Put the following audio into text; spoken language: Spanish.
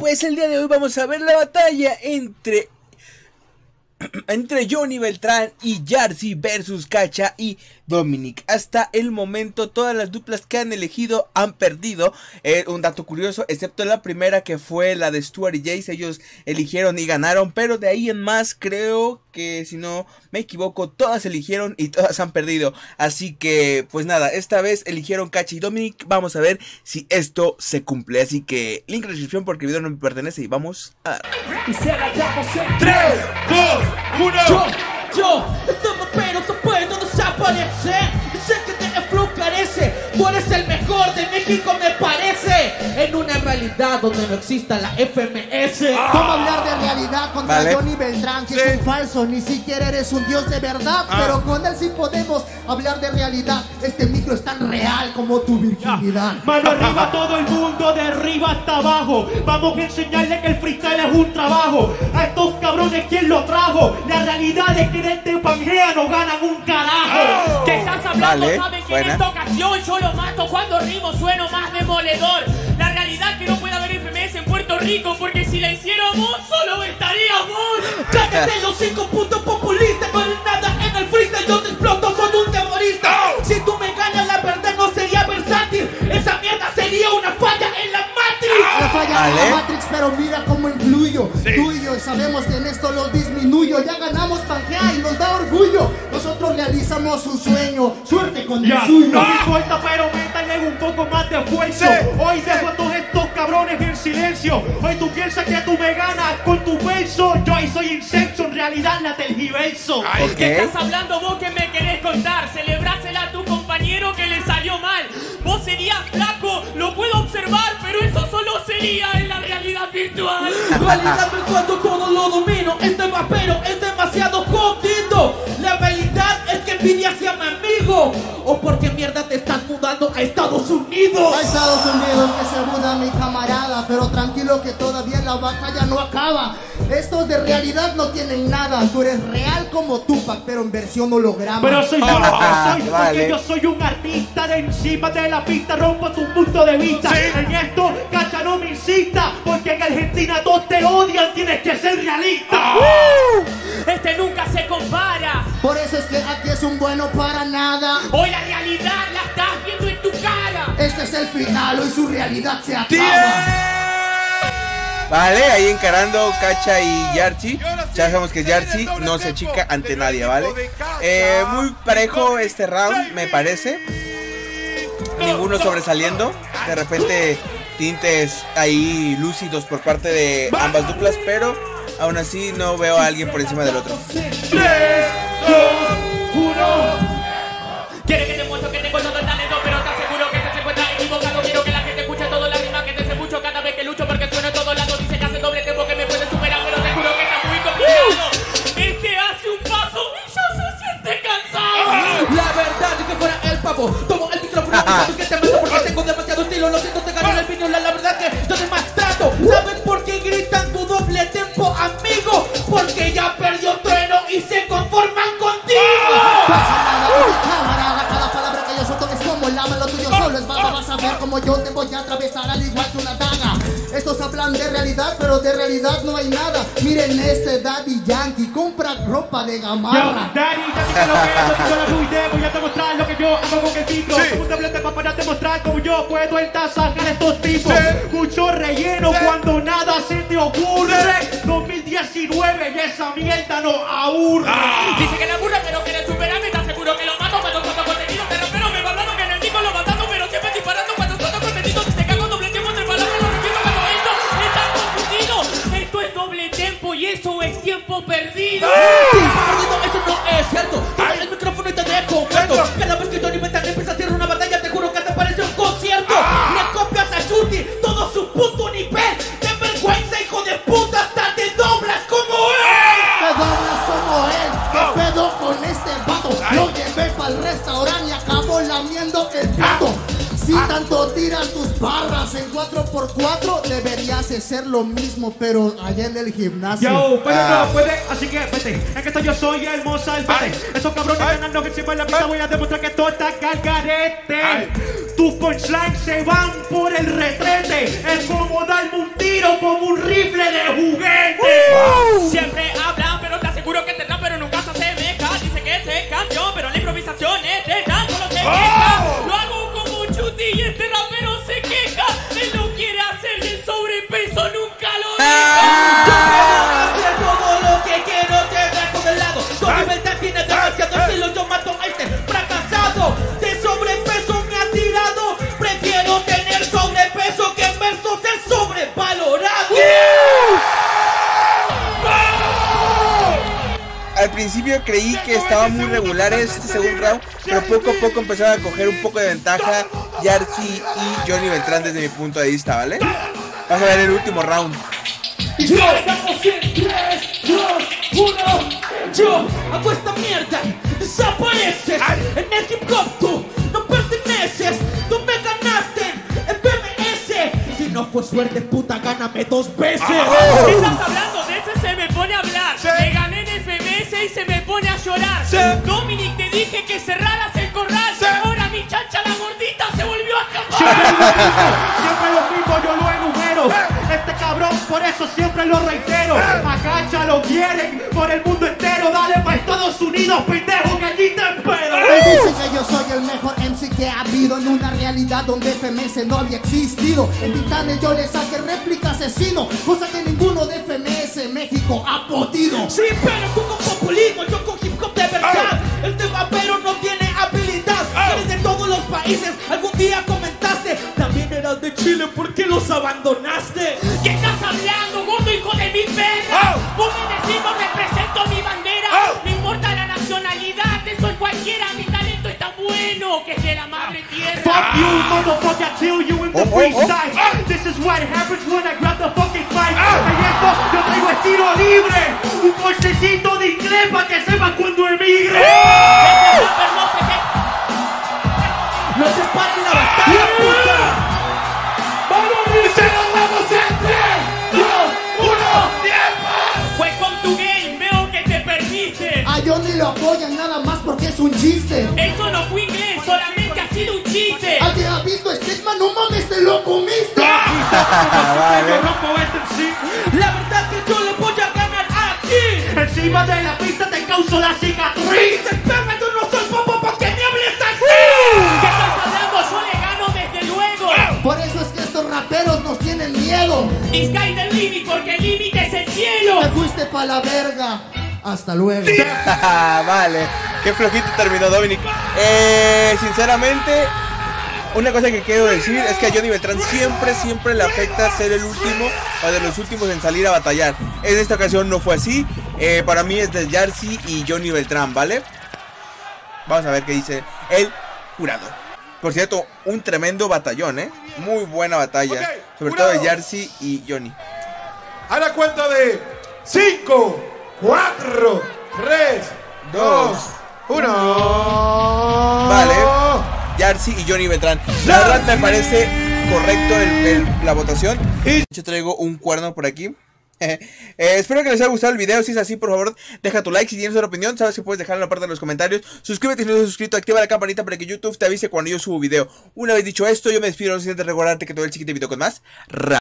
pues el día de hoy vamos a ver la batalla entre Jony Beltrán y Yartzi versus Cacha y Dominic. Hasta el momento todas las duplas que han elegido han perdido. Un dato curioso, excepto la primera que fue la de Stuart y Jace. Ellos eligieron y ganaron, pero de ahí en más creo que, si no me equivoco, todas eligieron y todas han perdido. Así que pues nada, esta vez eligieron Cacha y Dominic. Vamos a ver si esto se cumple. Así que link en la descripción porque el video no me pertenece y vamos a dar. 3, 2, 1. Yo, estos raperos no pueden desaparecer. Sé que te enfocarece. Tú eres el mejor de México, me parece. En una realidad donde no exista la FMS. ¿Cómo hablar de realidad contra Jony Beltrán? Que es un falso, ni siquiera eres un dios de verdad. Pero con él sí podemos hablar de realidad. Este micro es tan real como tu virginidad. Mano arriba todo el mundo, de arriba hasta abajo. Vamos a enseñarle que el freestyle es un trabajo. A estos cabrones, ¿quién lo trajo? La realidad es que en este Pangea no ganan un carajo. ¿Qué estás hablando? Saben que en esta ocasión yo lo mato cuando rimo, sueno más demoledor. La realidad es que no puede haber FMS en Puerto Rico, porque si la hiciéramos, solo estaríamos. Cállate los 5 puntos populistas, no eres nada en el freestyle, yo te exploto con un terrorista. Si tú me ganas, la verdad no sería versátil. Esa mierda sería una falla en la Matrix. La falla en la Matrix, pero mira cómo influyo. Tú y yo sabemos que en esto lo disminuyo. Ya ganamos Pangea y nos da orgullo. Nosotros realizamos un sueño, suerte con el suyo. No me importa, pero métanle un poco más de esfuerzo. Hoy dejo a todos estos cabrones en silencio. Hoy tú piensas que tú me ganas con tu verso. Yo ahí soy incenso, en realidad la tergiverso. ¿Qué estás hablando vos que me querés contar? Celebrásela a tu compañero que le salió mal. Vos serías flaco, lo puedo observar, pero eso solo sería en la realidad virtual. Realidad virtual, yo todo lo domino. Este rapero es demasiado jodido. La realidad es que envidia hacia mi amigo. O porque mierda te estás mudando a Estados Unidos. A Estados Unidos que se muda mi camarada. Pero tranquilo que todavía la batalla no acaba. Estos de realidad no tienen nada. Tú eres real como Tupac, pero en versión holograma. Pero soy porque yo soy un artista de encima de la pista. Rompo tu punto de vista. En esto, Cacha, no me insista, porque en Argentina todos te odian. Tienes que ser realista. Este nunca se compara. Por eso es que aquí es un bueno para nada. Hoy la realidad la estás viendo en tu cara. Este es el final, hoy su realidad se acaba. Vale, ahí encarando Cacha y Yartzi. Ya sabemos que Yartzi no se achica ante nadie, ¿vale? Muy parejo este round, me parece. Ninguno sobresaliendo. De repente tintes ahí lúcidos por parte de ambas duplas, pero aún así no veo a alguien por encima del otro. 3, 2, 1. Quiere que te muestre que tengo todo el talento, pero te aseguro que te encuentras equivocado. Quiero que la gente escuche toda la rima que te hace mucho cada vez que lucho, porque suena en todos lados. Dice que hace doble tiempo que me puede superar, pero te juro que está muy complicado. Este hace un paso y ya se siente cansado. La verdad es que fuera el pavo. Tomo el micrófono y sabes que te mato porque tengo demasiado estilo. Lo siento, te gané el piñón. La verdad es que yo te maltrato. ¿Sabes por qué gritan tu doble tempo, amigo? Porque ya perdió trueno y se conforman contigo. Lo tuyo solo es baba, vas a ver como yo te voy a atravesar al igual que una daga. Estos hablan de realidad, pero de realidad no hay nada. Miren este Daddy Yankee, compra ropa de gamarra. Daddy Yankee, te lo veo, yo lo cuidé, voy a demostrar lo que yo hago con el micro. Un tablete para demostrar como yo puedo el tasajar a estos tipos. Mucho relleno cuando nada se te ocurre. 2019 y esa mierda no aburre. Dice que la aburre, pero quiere superarme, está seguro que lo mato cuando toco contenido. Eso es tiempo perdido. Tiempo perdido, eso no es cierto. Tira el micrófono y te dejo muerto. Cada vez que Jony Beltrán empieza a hacer una batalla, te juro que te parece un concierto. Le copias a Chuty todo su puto nivel. ¡Qué vergüenza, hijo de puta! ¡Hasta te doblas como él! ¡Te doblas como él! ¡Qué pedo con este vato! Lo llevé pa'l restaurante y acabó lamiendo el plato. Si tanto tiras tus barras en 4x4, deberías hacer lo mismo, pero allá en el gimnasio. Yo, pero no puede, así que vete. Es que esto yo soy hermosa, el vete. Esos cabrones ganando encima de la pista, voy a demostrar que todo está cargarete. Tus punchlines se van por el retrete. Es como darme un tiro como un de juguete. Siempre habla, pero te aseguro que tendrá, pero nunca se asemeja. Dice que se cambió, pero la improvisación es de rap, solo se queja. Lo hago como Chuty y este rapero se queja. Él no quiere hacer el sobrepeso, nunca lo deja. Yo puedo hacer todo lo que quiero, te dejo de lado. Con mi verdad tiene demasiado estilo, yo mato a este fracasado. De sobrepeso me ha tirado, prefiero tener sobrepeso que versos de sobrevalorado. Al principio creí que estaban muy regulares este segundo round, pero poco a poco empezaron a coger un poco de ventaja Yartzi y Jony Beltrán desde mi punto de vista, ¿vale? Vamos a ver el último round. Ya estamos en 3, 2, 1. Yo hago esta mierda, desapareces. En el Gym Cup tú no perteneces. Tú me ganaste en PMS. Si no fue suerte, puta, gáname dos veces. ¿Qué estás hablando? De ese se me pone a hablar. Me gané en el FMS y se me pone a llorar. Dominic, te dije que cerraras el corral. Ahora mi chacha la gordita se volvió a escapar. Siempre lo mismo, yo lo enumero. Este cabrón, por eso siempre lo reitero. A Cacha lo quieren por el mundo entero. Dale pa' Estados Unidos, pendejo, que allí te espero. Dicen que yo soy el mejor MC que ha habido en una realidad donde FMS no había existido. En Titanic yo le saqué réplica asesino, cosa que ninguno de FMS México ha podido. Sí, pero tú con populismo, yo con hip hop de verdad. Este rapero no tiene habilidad. Eres de todos los países, algún día comentaste. También eras de Chile, ¿por qué los abandonaste? ¿Qué estás hablando, gordo hijo de mi perra? Vos me decís, no represento mi bandera. No importa la nacionalidad, de soy cualquiera. Mi talento está bueno, que es de la madre tierra. Fuck you, motherfucker, kill you in the freestyle. This is what happens when I grab the fucking fight. Y esto yo traigo estilo libre. Un cochecito de inglés para que sepa cuando emigre. No se paren la batalla, puta. Jony lo apoyan nada más porque es un chiste. Eso no fue inglés, solamente ha sido un chiste. ¿Alguien ha visto Stigma? No mames, te lo comiste. La verdad que yo le voy a ganar aquí. Encima de la pista te causo la cicatriz. Espérame, yo no soy bobo porque ni hables así. ¿Qué estás hablando? Yo le gano desde luego. Por eso es que estos raperos nos tienen miedo. Sky del límite, porque el límite es el cielo. Te fuiste pa' la verga. Hasta luego. Sí. Vale, qué flojito terminó Dominic. Sinceramente, una cosa que quiero decir es que a Jony Beltrán siempre le afecta ser el último o de los últimos en salir a batallar. En esta ocasión no fue así. Para mí es de Yartzi y Jony Beltrán, ¿vale? Vamos a ver qué dice el jurado. Por cierto, un tremendo batallón, ¿eh? Muy buena batalla. Okay, sobre jurado. Todo de Yartzi y Jony. A la cuenta de 5. 4, 3, 2, 1. Vale, Yartzi y Jony Beltrán. La verdad me parece correcto la votación. Y yo traigo un cuerno por aquí. Espero que les haya gustado el video. Si es así, por favor, deja tu like. Si tienes otra opinión, sabes que puedes dejarla en la parte de los comentarios. Suscríbete si no estás suscrito, activa la campanita para que YouTube te avise cuando yo subo video. Una vez dicho esto, yo me despido. No sin antes recordarte que todo el siguiente video con más rap.